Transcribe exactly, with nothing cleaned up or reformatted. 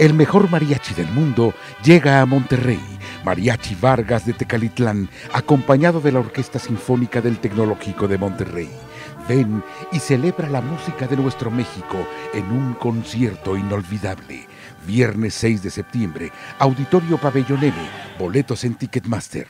El mejor mariachi del mundo llega a Monterrey. Mariachi Vargas de Tecalitlán, acompañado de la Orquesta Sinfónica del Tecnológico de Monterrey. Ven y celebra la música de nuestro México en un concierto inolvidable. Viernes seis de septiembre, Auditorio Pabellón M, boletos en Ticketmaster.